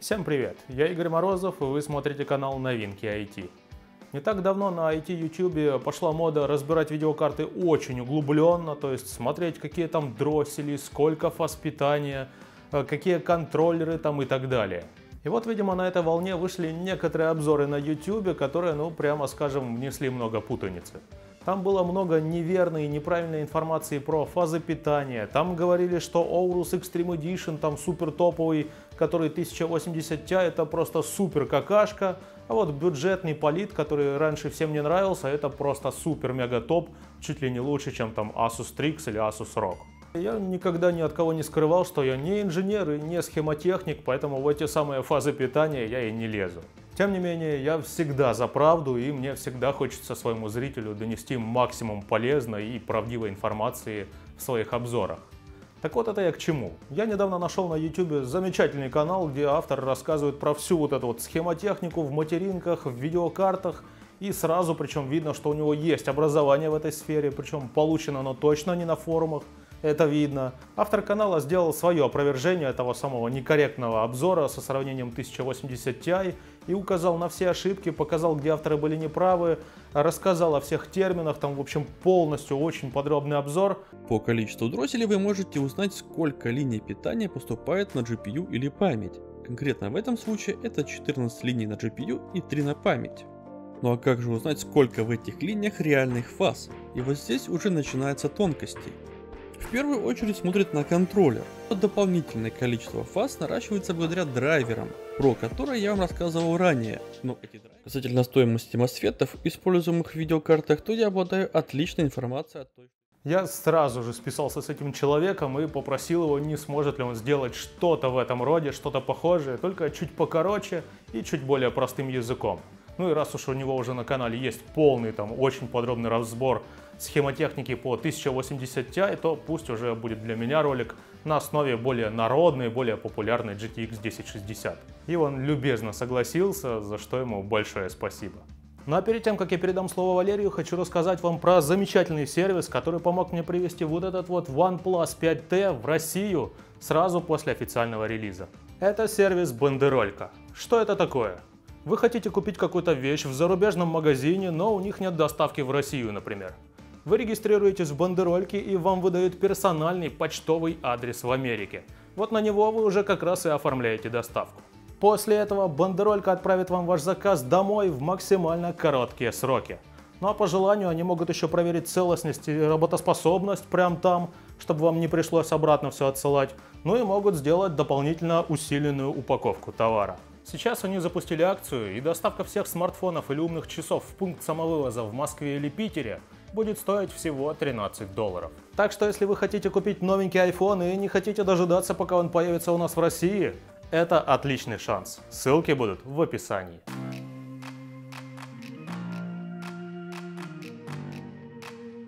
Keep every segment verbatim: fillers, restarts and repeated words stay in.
Всем привет, я Игорь Морозов, и вы смотрите канал «Новинки ай ти». Не так давно на ай ти-ютубе пошла мода разбирать видеокарты очень углубленно, то есть смотреть, какие там дроссели, сколько фаз питания, какие контроллеры там и так далее. И вот, видимо, на этой волне вышли некоторые обзоры на ютубе, которые, ну, прямо скажем, внесли много путаницы. Там было много неверной и неправильной информации про фазы питания. Там говорили, что Aorus Extreme Edition, там супер топовый, который тысяча восемьдесят ти, это просто супер какашка. А вот бюджетный Palit, который раньше всем не нравился, это просто супер мега топ, чуть ли не лучше, чем там Asus Strix или Asus рог. Я никогда ни от кого не скрывал, что я не инженер и не схемотехник, поэтому в эти самые фазы питания я и не лезу. Тем не менее, я всегда за правду, и мне всегда хочется своему зрителю донести максимум полезной и правдивой информации в своих обзорах. Так вот, это я к чему. Я недавно нашел на ютубе замечательный канал, где автор рассказывает про всю вот эту вот схемотехнику в материнках, в видеокартах, и сразу, причем видно, что у него есть образование в этой сфере, причем получено оно точно не на форумах. Это видно. Автор канала сделал свое опровержение этого самого некорректного обзора со сравнением тысяча восемьдесят ти и указал на все ошибки, показал, где авторы были неправы, рассказал о всех терминах, там, в общем, полностью очень подробный обзор. По количеству дросселей вы можете узнать, сколько линий питания поступает на джи пи ю или память. Конкретно в этом случае это четырнадцать линий на джи пи ю и три на память. Ну а как же узнать, сколько в этих линиях реальных фаз? И вот здесь уже начинаются тонкости. В первую очередь смотрит на контроллер. Дополнительное количество фаз наращивается благодаря драйверам, про которые я вам рассказывал ранее. Но касательно стоимости мосфетов, используемых в видеокартах, то я обладаю отличной информацией о той... Я сразу же списался с этим человеком и попросил его, не сможет ли он сделать что-то в этом роде, что-то похожее, только чуть покороче и чуть более простым языком. Ну и раз уж у него уже на канале есть полный, там, очень подробный разбор схемотехники по тысяча восемьдесят ти, то пусть уже будет для меня ролик на основе более народной, более популярной джи ти экс десять шестьдесят. И он любезно согласился, за что ему большое спасибо. Ну а перед тем, как я передам слово Валерию, хочу рассказать вам про замечательный сервис, который помог мне привести вот этот вот OnePlus пять ти в Россию сразу после официального релиза. Это сервис Бандеролька. Что это такое? Вы хотите купить какую-то вещь в зарубежном магазине, но у них нет доставки в Россию, например. Вы регистрируетесь в Бандерольке, и вам выдают персональный почтовый адрес в Америке. Вот на него вы уже как раз и оформляете доставку. После этого Бандеролька отправит вам ваш заказ домой в максимально короткие сроки. Ну а по желанию они могут еще проверить целостность и работоспособность прямо там, чтобы вам не пришлось обратно все отсылать. Ну и могут сделать дополнительно усиленную упаковку товара. Сейчас они запустили акцию, и доставка всех смартфонов или умных часов в пункт самовывоза в Москве или Питере будет стоить всего тринадцать долларов. Так что если вы хотите купить новенький iPhone и не хотите дожидаться, пока он появится у нас в России, это отличный шанс. Ссылки будут в описании.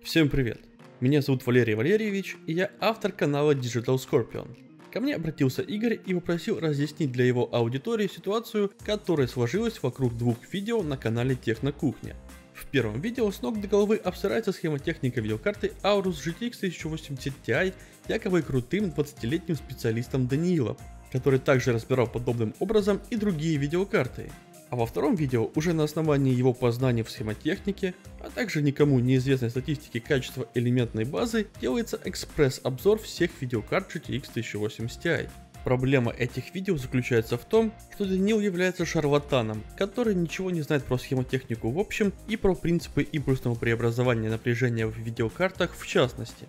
Всем привет! Меня зовут Валерий Валерьевич, и я автор канала Digital Scorpion. Ко мне обратился Игорь и попросил разъяснить для его аудитории ситуацию, которая сложилась вокруг двух видео на канале Технокухня. В первом видео с ног до головы обсирается схемотехника видеокарты Aorus джи ти экс тысяча восемьдесят ти якобы крутым двадцатилетним специалистом Даниилом, который также разбирал подобным образом и другие видеокарты. А во втором видео, уже на основании его познаний в схемотехнике, а также никому неизвестной статистики качества элементной базы, делается экспресс-обзор всех видеокарт джи ти экс тысяча восемьдесят ти. Проблема этих видео заключается в том, что Даниил является шарлатаном, который ничего не знает про схемотехнику в общем и про принципы импульсного преобразования напряжения в видеокартах в частности.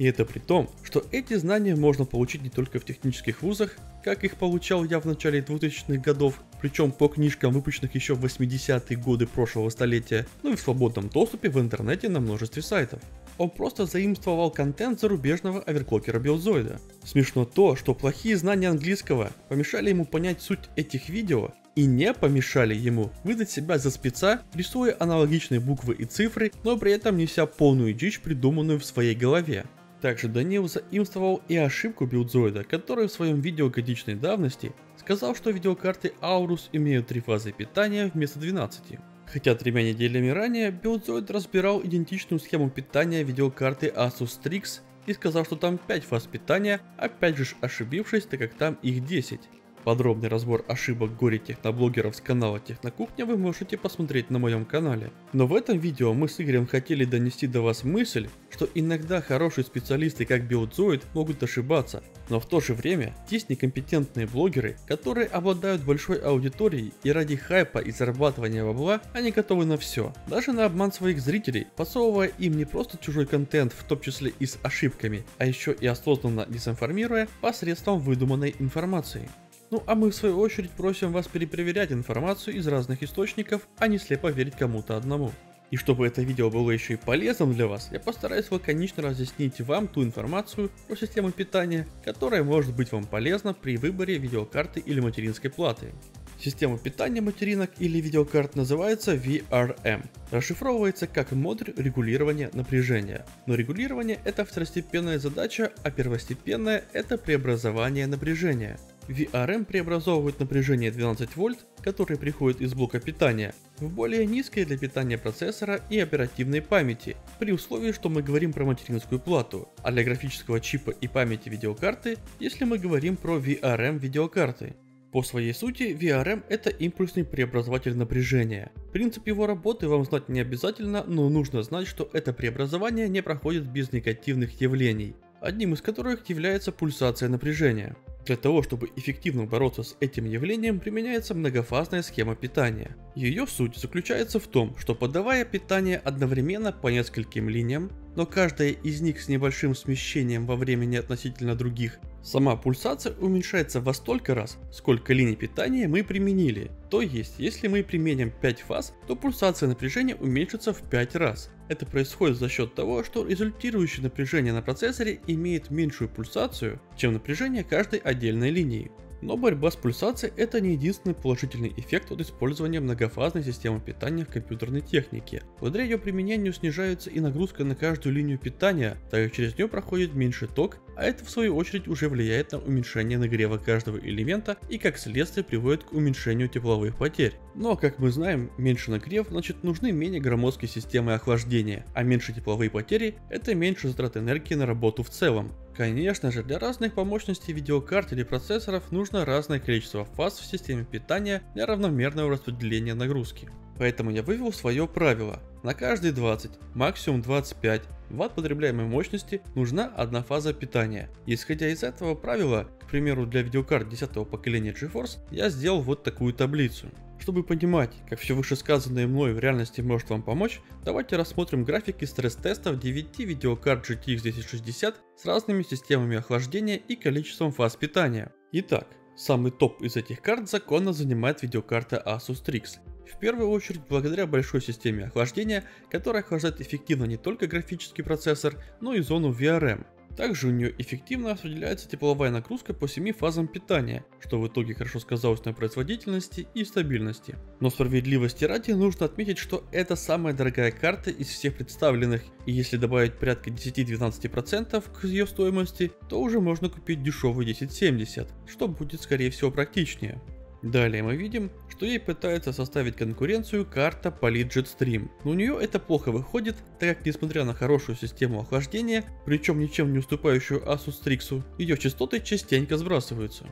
И это при том, что эти знания можно получить не только в технических вузах, как их получал я в начале двухтысячных годов, причем по книжкам, выпущенных еще в восьмидесятые годы прошлого столетия, но и в свободном доступе в интернете на множестве сайтов. Он просто заимствовал контент зарубежного оверклокера Билдзоида. Смешно то, что плохие знания английского помешали ему понять суть этих видео и не помешали ему выдать себя за спеца, рисуя аналогичные буквы и цифры, но при этом неся полную дичь, придуманную в своей голове. Также Даниил заимствовал и ошибку Билдзоида, который в своем видео годичной давности сказал, что видеокарты Aorus имеют три фазы питания вместо двенадцати. Хотя тремя неделями ранее Билдзоид разбирал идентичную схему питания видеокарты Asus Strix и сказал, что там пять фаз питания, опять же ошибившись, так как там их десять. Подробный разбор ошибок горе-техноблогеров с канала Технокухня вы можете посмотреть на моем канале. Но в этом видео мы с Игорем хотели донести до вас мысль, что иногда хорошие специалисты, как Билдзоид, могут ошибаться, но в то же время есть некомпетентные блогеры, которые обладают большой аудиторией и ради хайпа и зарабатывания бабла они готовы на все, даже на обман своих зрителей, подсовывая им не просто чужой контент, в том числе и с ошибками, а еще и осознанно дезинформируя посредством выдуманной информации. Ну а мы в свою очередь просим вас перепроверять информацию из разных источников, а не слепо верить кому-то одному. И чтобы это видео было еще и полезным для вас, я постараюсь лаконично разъяснить вам ту информацию про систему питания, которая может быть вам полезна при выборе видеокарты или материнской платы. Система питания материнок или видеокарт называется ви ар эм. Расшифровывается как модуль регулирования напряжения. Но регулирование — это второстепенная задача, а первостепенная — это преобразование напряжения. ви ар эм преобразовывает напряжение двенадцать вольт, которое приходит из блока питания, в более низкое для питания процессора и оперативной памяти, при условии, что мы говорим про материнскую плату, а для графического чипа и памяти видеокарты, если мы говорим про ви ар эм видеокарты. По своей сути, ви ар эм – это импульсный преобразователь напряжения. Принцип его работы вам знать не обязательно, но нужно знать, что это преобразование не проходит без негативных явлений, одним из которых является пульсация напряжения. Для того, чтобы эффективно бороться с этим явлением, применяется многофазная схема питания. Ее суть заключается в том, что подавая питание одновременно по нескольким линиям, но каждая из них с небольшим смещением во времени относительно других, сама пульсация уменьшается во столько раз, сколько линий питания мы применили. То есть, если мы применим пять фаз, то пульсация напряжения уменьшится в пять раз. Это происходит за счет того, что результирующее напряжение на процессоре имеет меньшую пульсацию, чем напряжение каждой отдельной линии. Но борьба с пульсацией — это не единственный положительный эффект от использования многофазной системы питания в компьютерной технике. Благодаря ее применению снижается и нагрузка на каждую линию питания, так как через нее проходит меньше ток, а это в свою очередь уже влияет на уменьшение нагрева каждого элемента и как следствие приводит к уменьшению тепловых потерь. Но, как мы знаем, меньше нагрев значит нужны менее громоздкие системы охлаждения, а меньше тепловые потери — это меньше затрат энергии на работу в целом. Конечно же, для разных по мощности видеокарт или процессоров нужно разное количество фаз в системе питания для равномерного распределения нагрузки. Поэтому я вывел свое правило: на каждые двадцать, максимум двадцать пять ватт потребляемой мощности нужна одна фаза питания. Исходя из этого правила, к примеру, для видеокарт десятого поколения GeForce я сделал вот такую таблицу. Чтобы понимать, как все вышесказанное мной в реальности может вам помочь, давайте рассмотрим графики стресс-тестов девяти видеокарт джи ти экс десять шестьдесят с разными системами охлаждения и количеством фаз питания. Итак, самый топ из этих карт законно занимает видеокарта Asus Strix. В первую очередь благодаря большой системе охлаждения, которая охлаждает эффективно не только графический процессор, но и зону ви ар эм. Также у нее эффективно распределяется тепловая нагрузка по семи фазам питания, что в итоге хорошо сказалось на производительности и стабильности. Но справедливости ради нужно отметить, что это самая дорогая карта из всех представленных, и если добавить порядка десяти-двенадцати процентов к ее стоимости, то уже можно купить дешевый десять семьдесят, что будет скорее всего практичнее. Далее мы видим, что ей пытается составить конкуренцию карта PolyJetStream, но у нее это плохо выходит, так как несмотря на хорошую систему охлаждения, причем ничем не уступающую Asus Strix, ее частоты частенько сбрасываются.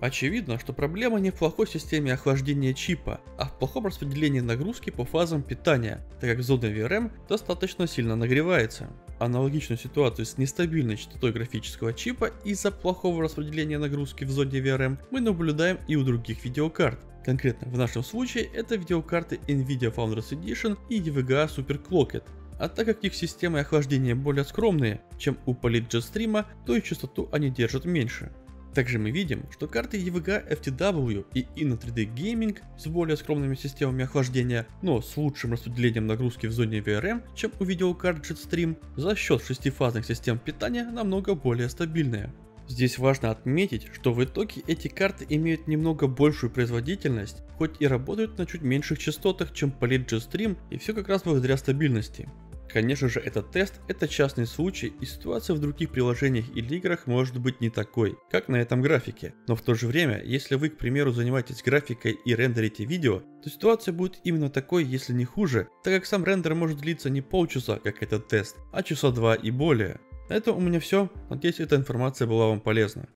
Очевидно, что проблема не в плохой системе охлаждения чипа, а в плохом распределении нагрузки по фазам питания, так как зона ви ар эм достаточно сильно нагревается. Аналогичную ситуацию с нестабильной частотой графического чипа из-за плохого распределения нагрузки в зоне ви ар эм мы наблюдаем и у других видеокарт. Конкретно в нашем случае это видеокарты NVIDIA Founders Edition и и ви джи эй Super Clocket. А так как их системы охлаждения более скромные, чем у PolyJetStream, то и частоту они держат меньше. Также мы видим, что карты и ви джи эй эф ти дабл ю и инно три дэ Gaming с более скромными системами охлаждения, но с лучшим распределением нагрузки в зоне ви ар эм, чем у видеокарт JetStream, за счет шестифазных систем питания намного более стабильные. Здесь важно отметить, что в итоге эти карты имеют немного большую производительность, хоть и работают на чуть меньших частотах, чем Palit JetStream, и все как раз благодаря стабильности. Конечно же, этот тест – это частный случай, и ситуация в других приложениях или играх может быть не такой, как на этом графике. Но в то же время, если вы, к примеру, занимаетесь графикой и рендерите видео, то ситуация будет именно такой, если не хуже, так как сам рендер может длиться не полчаса, как этот тест, а часа два и более. На этом у меня все, надеюсь, эта информация была вам полезна.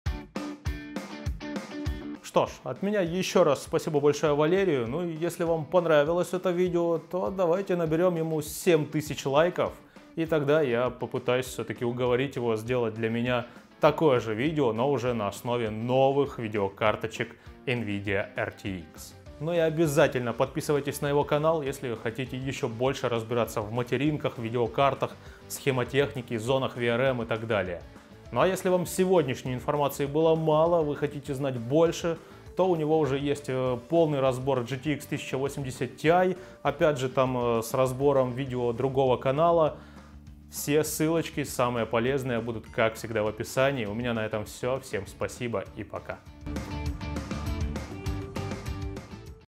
Что ж, от меня еще раз спасибо большое Валерию. Ну и если вам понравилось это видео, то давайте наберем ему семь тысяч лайков. И тогда я попытаюсь все-таки уговорить его сделать для меня такое же видео, но уже на основе новых видеокарточек NVIDIA эр ти икс. Ну и обязательно подписывайтесь на его канал, если хотите еще больше разбираться в материнках, видеокартах, схемотехнике, зонах ви ар эм и так далее. Ну а если вам сегодняшней информации было мало, вы хотите знать больше, то у него уже есть полный разбор джи ти экс тысяча восемьдесят ти, опять же там с разбором видео другого канала. Все ссылочки, самые полезные, будут как всегда в описании. У меня на этом все. Всем спасибо и пока.